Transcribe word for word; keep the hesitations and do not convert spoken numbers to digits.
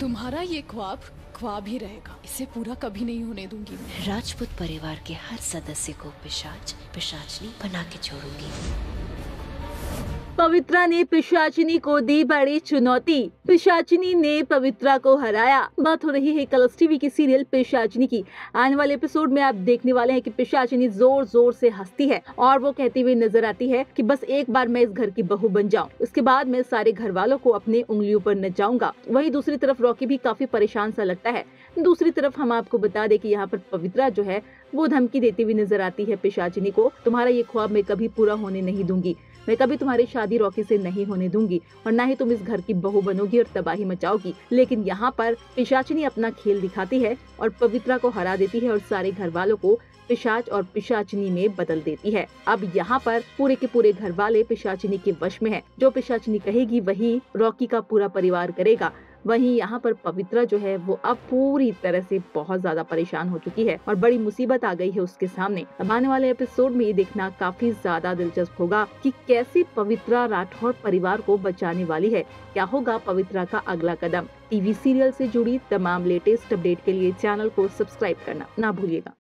तुम्हारा ये ख्वाब ख्वाब ही रहेगा, इसे पूरा कभी नहीं होने दूंगी। राजपूत परिवार के हर सदस्य को पिशाच पिशाचनी बना के छोड़ूंगी। पवित्रा ने पिशाचिनी को दी बड़ी चुनौती। पिशाचिनी ने पवित्रा को हराया। बात हो रही है कलर्स टीवी के सीरियल पिशाचिनी की। आने वाले एपिसोड में आप देखने वाले हैं कि पिशाचिनी जोर जोर से हंसती है और वो कहती हुई नजर आती है कि बस एक बार मैं इस घर की बहू बन जाऊं, उसके बाद मैं सारे घर वालों को अपनी उंगलियों पर नचाऊंगा। वहीं दूसरी तरफ रॉकी भी काफी परेशान सा लगता है। दूसरी तरफ हम आपको बता दें कि यहाँ पर पवित्रा जो है वो धमकी देती हुई नजर आती है पिशाचिनी को, तुम्हारा ये ख्वाब मैं कभी पूरा होने नहीं दूंगी, मैं कभी तुम्हारी शादी रॉकी से नहीं होने दूंगी और ना ही तुम इस घर की बहू बनोगी और तबाही मचाओगी। लेकिन यहाँ पर पिशाचिनी अपना खेल दिखाती है और पवित्रा को हरा देती है और सारे घर वालों को पिशाच और पिशाचिनी में बदल देती है। अब यहाँ पर पूरे के पूरे घर वाले पिशाचिनी के वश में है। जो पिशाचिनी कहेगी वही रॉकी का पूरा परिवार करेगा। वहीं यहाँ पर पवित्रा जो है वो अब पूरी तरह से बहुत ज्यादा परेशान हो चुकी है और बड़ी मुसीबत आ गई है उसके सामने। अब आने वाले एपिसोड में ये देखना काफी ज्यादा दिलचस्प होगा कि कैसे पवित्रा राठौर परिवार को बचाने वाली है। क्या होगा पवित्रा का अगला कदम? टीवी सीरियल से जुड़ी तमाम लेटेस्ट अपडेट के लिए चैनल को सब्सक्राइब करना ना भूलिएगा।